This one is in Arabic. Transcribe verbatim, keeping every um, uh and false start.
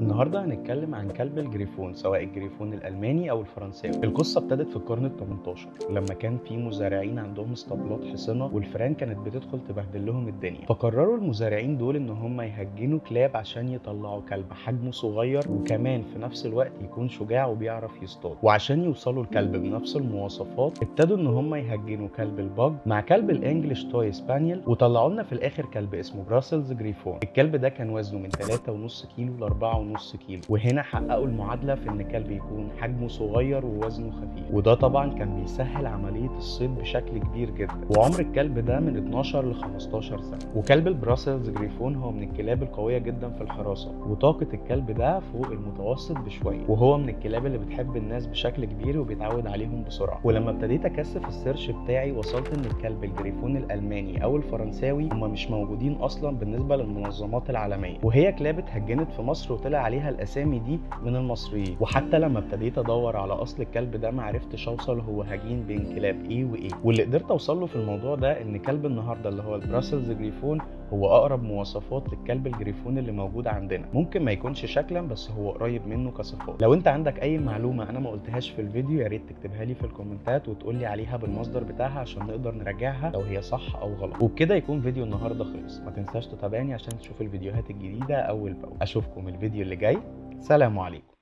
النهارده هنتكلم عن كلب الجريفون، سواء الجريفون الالماني او الفرنساوي. القصه ابتدت في القرن الثامن عشر لما كان في مزارعين عندهم اسطبلات حصنه والفئران كانت بتدخل تبهدل لهم الدنيا، فقرروا المزارعين دول ان هم يهجنوا كلاب عشان يطلعوا كلب حجمه صغير وكمان في نفس الوقت يكون شجاع وبيعرف يصطاد. وعشان يوصلوا لكلب بنفس المواصفات ابتدوا ان هم يهجنوا كلب الباج مع كلب الانجليش توي سبانيل، وطلعوا لنا في الاخر كلب اسمه براسلز جريفون. الكلب ده كان وزنه من ثلاثة ونص كيلو ل أربعة ونص كيلو، وهنا حققوا المعادله في ان الكلب يكون حجمه صغير ووزنه خفيف، وده طبعا كان بيسهل عمليه الصيد بشكل كبير جدا. وعمر الكلب ده من اتناشر لخمستاشر سنه. وكلب البراسلز جريفون هو من الكلاب القويه جدا في الحراسه، وطاقه الكلب ده فوق المتوسط بشويه، وهو من الكلاب اللي بتحب الناس بشكل كبير وبيتعود عليهم بسرعه. ولما ابتديت اكثف السيرش بتاعي وصلت ان الكلب الجريفون الالماني او الفرنساوي هم مش موجودين اصلا بالنسبه للمنظمات العالميه، وهي كلاب اتهجنت في مصر وطلع عليها الاسامي دي من المصريين. وحتى لما ابتديت ادور على اصل الكلب ده ما عرفتش اوصل هو هجين بين كلاب ايه وايه، واللي قدرت اوصل له في الموضوع ده ان كلب النهارده اللي هو البراسلز جريفون هو اقرب مواصفات للكلب الجريفون اللي موجود عندنا، ممكن ما يكونش شكلا بس هو قريب منه كصفات. لو انت عندك اي معلومه انا ما قلتهاش في الفيديو يا ريت تكتبها لي في الكومنتات وتقول لي عليها بالمصدر بتاعها عشان نقدر نراجعها لو هي صح او غلط. وبكده يكون فيديو النهارده خلص، ما تنساش تتابعني عشان تشوف الفيديوهات الجديده اول باول. اشوفكم الفيديو اللي جاي، سلام عليكم.